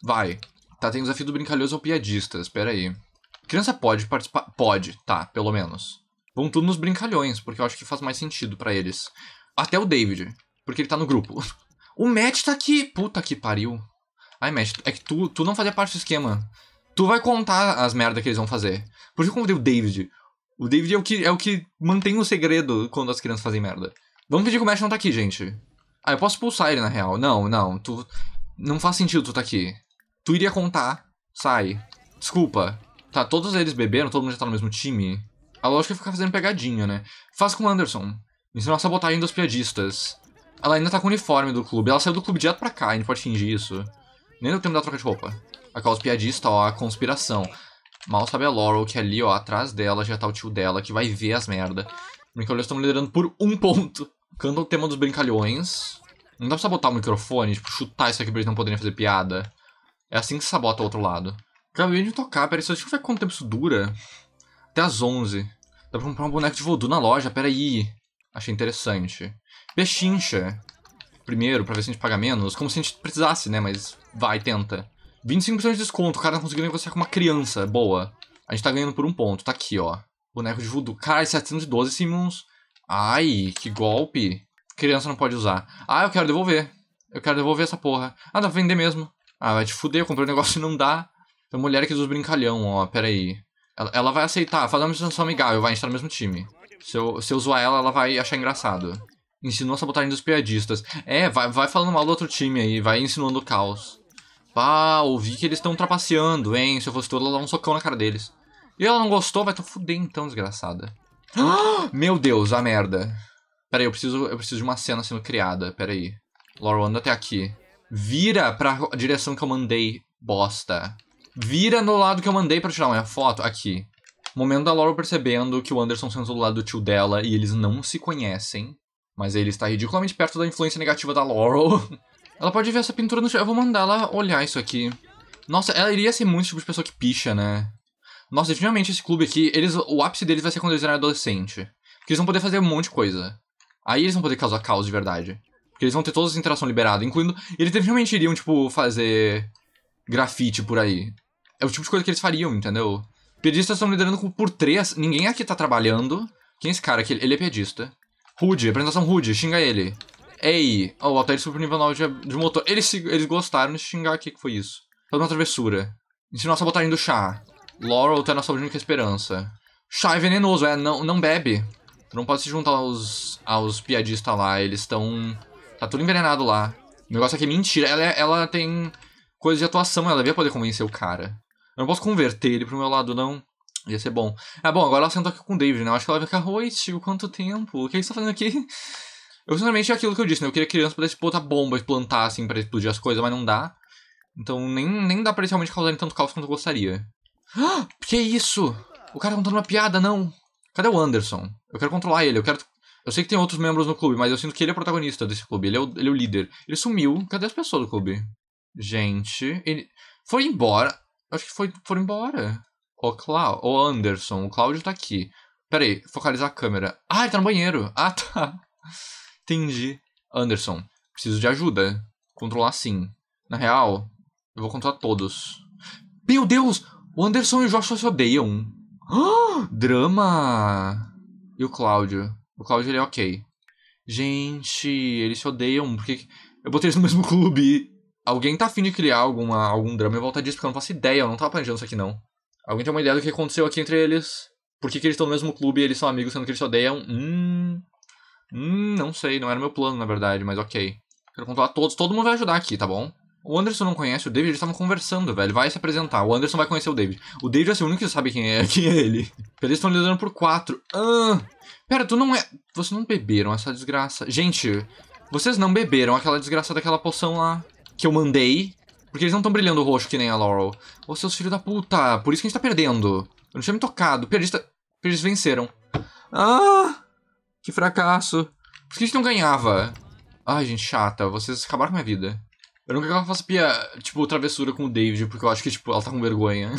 Vai. Tá, tem o desafio do brincalhoso ao piadista. Espera aí. Criança pode participar? Pode, tá, pelo menos. Vão tudo nos brincalhões, porque eu acho que faz mais sentido pra eles. Até o David, porque ele tá no grupo. O Matt tá aqui. Puta que pariu. Ai, Matt, é que tu, tu não fazia parte do esquema. Tu vai contar as merdas que eles vão fazer. Por que eu convidei o David? O David é o que, é o que mantém o segredo quando as crianças fazem merda. Vamos pedir que o Matt não tá aqui, gente. Ah, eu posso expulsar ele, na real. Não, não. Tu... Não faz sentido tu tá aqui. Tu iria contar. Sai. Desculpa. Tá, todos eles beberam, todo mundo já tá no mesmo time. A lógica é ficar fazendo pegadinha, né? Faz com o Anderson. Ensinou a sabotagem dos piadistas. Ela ainda tá com o uniforme do clube. Ela saiu do clube direto pra cá, a gente pode fingir isso. Nem deu tempo da troca de roupa. A causa piadista, ó, a conspiração. Mal sabe a Laurel que ali, ó, atrás dela já tá o tio dela, que vai ver as merda. Os brincalhões estão liderando por um ponto. Canta o tema dos brincalhões. Não dá pra sabotar o microfone, tipo, chutar isso aqui pra eles não poderem fazer piada. É assim que se sabota o outro lado. Acabei de tocar, peraí, só deixa eu ver quanto tempo isso dura. Até as onze. Dá pra comprar um boneco de voodoo na loja, peraí. Achei interessante. Pechincha. Primeiro, pra ver se a gente paga menos. Como se a gente precisasse, né? Mas vai, tenta. vinte e cinco por cento de desconto. O cara não conseguiu negociar com uma criança. Boa. A gente tá ganhando por um ponto. Tá aqui, ó. Boneco de voodoo. Cara, setecentos e doze Simmons. Ai, que golpe. Criança não pode usar. Ah, eu quero devolver. Eu quero devolver essa porra. Ah, dá pra vender mesmo. Ah, vai te fuder. Eu comprei um negócio e não dá. Tem uma mulher aqui dos brincalhão, ó. Pera aí. Ela, ela vai aceitar. Fazer uma situação amigável. Vai, a gente tá no mesmo time. Se eu, se eu zoar ela, ela vai achar engraçado. Ensinou a sabotagem dos piadistas. É, vai, vai falando mal do outro time aí. Vai ensinando o caos. Pá, ouvi que eles estão trapaceando, hein? Se eu fosse tu, ela dá um socão na cara deles. E ela não gostou, vai te fuder então, desgraçada. Ah, meu Deus, a merda. Pera aí, eu preciso, eu preciso de uma cena sendo criada. Pera aí. Laurel, anda até aqui. Vira pra direção que eu mandei, bosta. Vira no lado que eu mandei pra tirar uma foto. Aqui. Momento da Laurel percebendo que o Anderson sentou do lado do tio dela e eles não se conhecem. Mas ele está ridiculamente perto da influência negativa da Laurel. Ela pode ver essa pintura no chão. Eu vou mandar ela olhar isso aqui. Nossa, ela iria ser muito tipo de pessoa que picha, né? Nossa, definitivamente esse clube aqui, eles, o ápice deles vai ser quando eles eram adolescentes. Porque eles vão poder fazer um monte de coisa. Aí eles vão poder causar caos de verdade. Porque eles vão ter todas as interações liberadas, incluindo... Eles definitivamente iriam, tipo, fazer grafite por aí. É o tipo de coisa que eles fariam, entendeu? Pedistas estão liderando por três. Ninguém aqui tá trabalhando. Quem é esse cara aqui? Ele é pedista. Rude, apresentação rude, xinga ele. Ei, oh, o Altair subiu pro nível nove de, de motor. Eles, eles gostaram de xingar aqui, que foi isso? Faz uma travessura. Ensinou a sabotagem do chá. Laurel tá na sua única esperança. Chá é venenoso, é, não, não bebe. Tu não pode se juntar aos, aos piadistas lá, eles estão... Tá tudo envenenado lá. O negócio aqui é mentira, ela, ela tem coisa de atuação, ela devia poder convencer o cara. Eu não posso converter ele pro meu lado, não. Ia ser bom. Ah, bom, agora ela sentou aqui com o David, né? Eu acho que ela vai ficar, oi, tio, quanto tempo? O que, é que você tá fazendo aqui? Eu, sinceramente, é aquilo que eu disse, né? Eu queria que criança pudesse botar bomba e plantar, assim, pra explodir as coisas, mas não dá. Então, nem, nem dá pra eles realmente causarem tanto caos quanto eu gostaria. Ah, que isso? O cara tá contando uma piada, não. Cadê o Anderson? Eu quero controlar ele, eu quero... Eu sei que tem outros membros no clube, mas eu sinto que ele é o protagonista desse clube. Ele é o, ele é o líder. Ele sumiu. Cadê as pessoas do clube? Gente, ele... Foi embora. Acho que foi, foram embora. O Clá... O Anderson. O Cláudio tá aqui. Pera aí, focalizar a câmera. Ah, ele tá no banheiro. Ah, tá. Entendi. Anderson, preciso de ajuda. Controlar sim. Na real, eu vou controlar todos. Meu Deus! O Anderson e o Joshua se odeiam. Ah, drama! E o Cláudio? O Cláudio, ele é ok. Gente, eles se odeiam. Porque eu botei eles no mesmo clube. Alguém tá afim de criar alguma, algum drama em volta disso, porque eu não faço ideia. Eu não tava planejando isso aqui, não. Alguém tem uma ideia do que aconteceu aqui entre eles? Por que, que eles estão no mesmo clube e eles são amigos, sendo que eles se odeiam? Hum... Hum, não sei, não era meu plano, na verdade, mas ok. Quero controlar todos, todo mundo vai ajudar aqui, tá bom? O Anderson não conhece o David, eles estavam conversando, velho. Vai se apresentar, o Anderson vai conhecer o David. O David vai ser o único que sabe quem é, quem é ele. Eles estão lidando por quatro. Ah, pera, tu não é... Vocês não beberam essa desgraça. Gente, vocês não beberam aquela desgraça daquela poção lá que eu mandei? Porque eles não estão brilhando roxo que nem a Laurel. Ô, seus filhos da puta, por isso que a gente tá perdendo. Eu não tinha me tocado, perdista... Eles venceram. Ah... Que fracasso. Por que a gente não ganhava? Ai, gente, chata. Vocês acabaram com a minha vida. Eu não quero que ela faça pia, tipo, travessura com o David, porque eu acho que, tipo, ela tá com vergonha.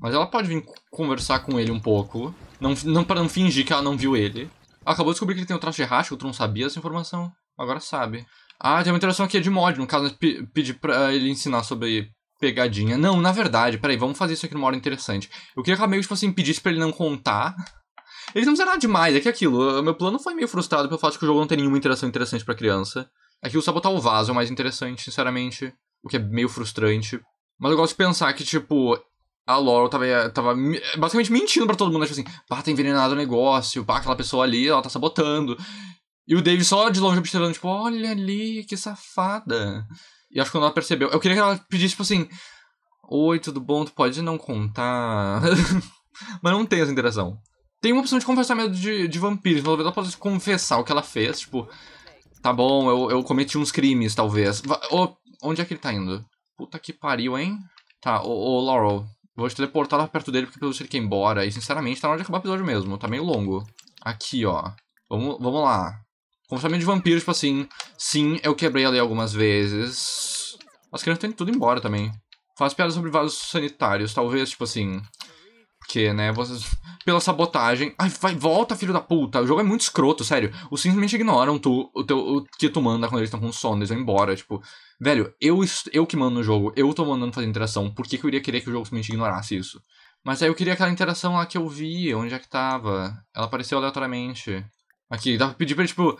Mas ela pode vir conversar com ele um pouco. Não, não, pra não fingir que ela não viu ele. Ela acabou de descobrir que ele tem um traço de racha, o outro não sabia essa informação. Agora sabe. Ah, tem uma interação aqui de mod. No caso, pedir pra ele ensinar sobre pegadinha. Não, na verdade, peraí, vamos fazer isso aqui numa hora interessante. Eu queria que ela meio, tipo assim, pedisse pra ele não contar... Eles não fizeram nada demais, é que aquilo. Meu plano foi meio frustrado pelo fato de que o jogo não tem nenhuma interação interessante pra criança. Aquilo só botar o vaso é mais interessante, sinceramente. O que é meio frustrante. Mas eu gosto de pensar que, tipo, a Laurel tava, tava basicamente mentindo pra todo mundo. Né? Tipo assim, pá, tá envenenado o negócio. Pá, aquela pessoa ali, ela tá sabotando. E o David só de longe observando, tipo, olha ali, que safada. E acho que quando ela percebeu... Eu queria que ela pedisse, tipo assim... Oi, tudo bom? Tu pode não contar? Mas não tem essa interação. Tem uma opção de confessamento de, de vampiros. Talvez ela possa confessar o que ela fez. Tipo, tá bom, eu, eu cometi uns crimes, talvez. Va oh, onde é que ele tá indo? Puta que pariu, hein? Tá, ô oh, oh, Laurel. Vou te teleportar lá perto dele porque pelo jeito ele quer ir embora. E sinceramente tá na hora de acabar o episódio mesmo. Tá meio longo. Aqui, ó. Vamos, vamos lá. Confessamento de vampiros, tipo assim... Sim, eu quebrei a lei algumas vezes. As crianças têm tudo embora também. Faz piadas sobre vasos sanitários, talvez, tipo assim... Porque, né, vocês... Pela sabotagem... Ai, vai, volta, filho da puta! O jogo é muito escroto, sério. Os simplesmente ignoram tu, o, teu, o que tu manda quando eles estão com sono, eles vão embora, tipo... Velho, eu, eu que mando no jogo, eu tô mandando fazer interação, por que que eu iria querer que o jogo simplesmente ignorasse isso? Mas aí eu queria aquela interação lá que eu vi, onde é que tava... Ela apareceu aleatoriamente... Aqui, dá pra pedir pra ele, tipo...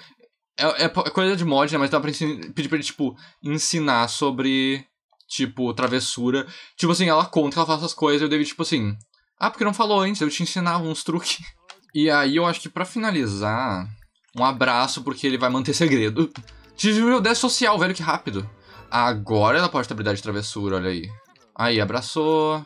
É, é coisa de mod, né, mas dá pra pedir pra ele, tipo, ensinar sobre... Tipo, travessura. Tipo assim, ela conta que ela faz essas coisas e o David, tipo assim... Ah, porque não falou antes, eu te ensinava uns truques. E aí eu acho que pra finalizar... Um abraço, porque ele vai manter segredo. Desvio dez social, velho, que rápido. Agora ela pode ter habilidade de travessura, olha aí. Aí, abraçou.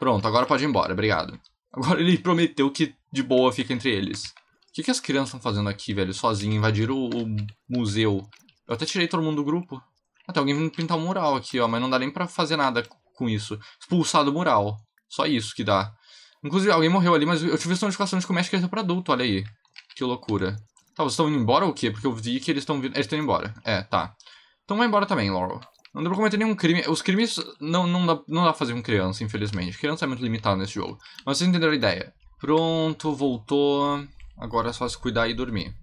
Pronto, agora pode ir embora, obrigado. Agora ele prometeu que de boa fica entre eles. O que, que as crianças estão fazendo aqui, velho? Sozinho, invadiram o, o museu. Eu até tirei todo mundo do grupo. Ah, tem alguém vindo pintar um mural aqui, ó, mas não dá nem pra fazer nada com isso. Expulsar do mural. Só isso que dá. Inclusive, alguém morreu ali, mas eu tive essa notificação de que o México cresceu pra adulto, olha aí. Que loucura. Tá, vocês estão indo embora ou o quê? Porque eu vi que eles estão vindo... Eles estão indo embora. É, tá. Então vai embora também, Laurel. Não deu pra cometer nenhum crime. Os crimes não, não, dá, não dá pra fazer com criança, infelizmente. Criança é muito limitada nesse jogo. Mas vocês entenderam a ideia. Pronto, voltou. Agora é só se cuidar e dormir.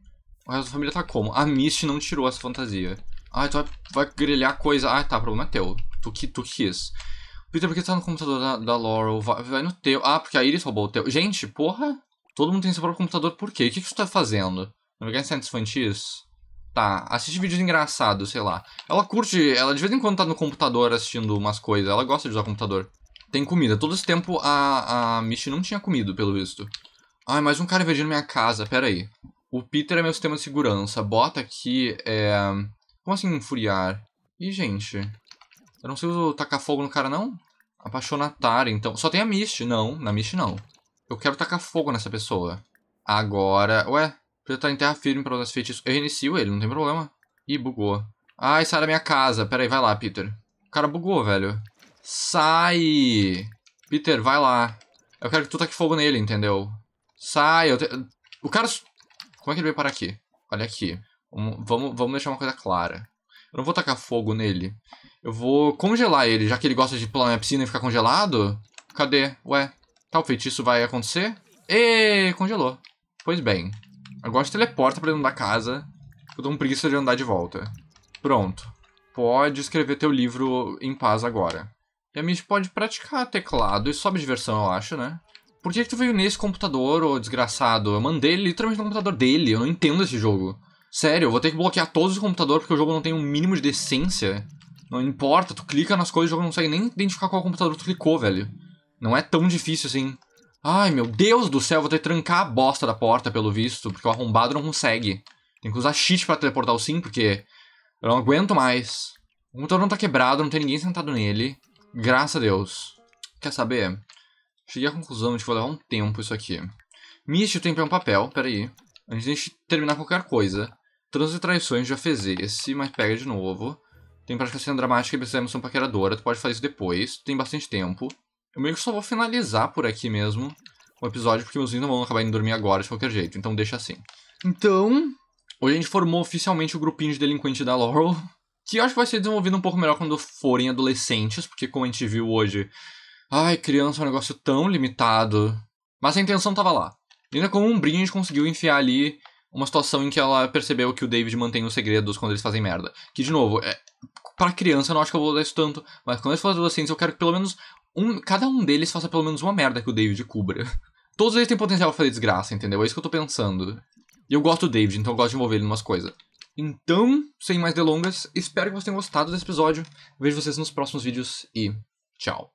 O resto da família tá como? A Misty não tirou essa fantasia. Ah, tu vai, vai grelhar coisa. Ah, tá, o problema é teu. Tu que tu quis. Peter, por que tu tá no computador da, da Laurel? Vai, vai no teu. Ah, porque a Iris roubou o teu. Gente, porra. Todo mundo tem seu próprio computador, por quê? O que que tu tá fazendo? Navegar em sites infantis? Tá, assiste vídeos engraçados, sei lá. Ela curte, ela de vez em quando tá no computador assistindo umas coisas. Ela gosta de usar o computador. Tem comida. Todo esse tempo a, a Misty não tinha comido, pelo visto. Ai, mais um cara invadindo minha casa. Pera aí. O Peter é meu sistema de segurança. Bota aqui, é... Como assim enfuriar? Ih, gente. Eu não sei tacar fogo no cara, não? Apaixonatar, então. Só tem a Misty. Não, na Misty não. Eu quero tacar fogo nessa pessoa. Agora... Ué, precisa estar em terra firme pra usar esse feitiço. Eu reinicio ele, não tem problema. Ih, bugou. Ai, sai da minha casa. Pera aí, vai lá, Peter. O cara bugou, velho. Sai! Peter, vai lá. Eu quero que tu taque fogo nele, entendeu? Sai, eu te... O cara... Como é que ele veio parar aqui? Olha aqui. Vamos, vamos deixar uma coisa clara. Eu não vou tacar fogo nele. Eu vou congelar ele, já que ele gosta de pular na piscina e ficar congelado. Cadê? Ué, tá, o feitiço vai acontecer? E congelou. Pois bem. Agora se teleporta pra dentro da casa. Eu tô com preguiça de andar de volta. Pronto. Pode escrever teu livro em paz agora. E a Mitch pode praticar teclado. Isso sobe diversão, eu acho, né? Por que que tu veio nesse computador, ô desgraçado? Eu mandei ele literalmente no computador dele. Eu não entendo esse jogo. Sério, eu vou ter que bloquear todos os computadores porque o jogo não tem um mínimo de decência. Não importa, tu clica nas coisas e o jogo não consegue nem identificar qual computador tu clicou, velho. Não é tão difícil assim. Ai, meu Deus do céu, vou ter que trancar a bosta da porta, pelo visto, porque o arrombado não consegue. Tem que usar cheat pra teleportar o sim, porque eu não aguento mais. O computador não tá quebrado, não tem ninguém sentado nele. Graças a Deus. Quer saber? Cheguei à conclusão de que vou levar um tempo isso aqui. Misty, eu tenho que pegar um papel, peraí. Antes de a gente terminar qualquer coisa... Trânsito e traições, já fez esse, mas pega de novo. Tem prática cena dramática e precisa de emoção paqueradora, tu pode fazer isso depois, tu tem bastante tempo. Eu meio que só vou finalizar por aqui mesmo o episódio, porque meus filhos não vão acabar indo dormir agora de qualquer jeito, então deixa assim. Então, hoje a gente formou oficialmente o grupinho de delinquente da Laurel, que eu acho que vai ser desenvolvido um pouco melhor quando forem adolescentes, porque como a gente viu hoje, ai, criança é um negócio tão limitado. Mas a intenção tava lá. E ainda como um brinde a gente conseguiu enfiar ali... Uma situação em que ela percebeu que o David mantém os segredos quando eles fazem merda. Que, de novo, é, pra criança eu não acho que eu vou dar isso tanto. Mas quando eles forem adolescentes, eu quero que pelo menos um, cada um deles faça pelo menos uma merda que o David cubra. Todos eles têm potencial pra fazer desgraça, entendeu? É isso que eu tô pensando. E eu gosto do David, então eu gosto de envolver ele em umas coisas. Então, sem mais delongas, espero que vocês tenham gostado desse episódio. Vejo vocês nos próximos vídeos e tchau.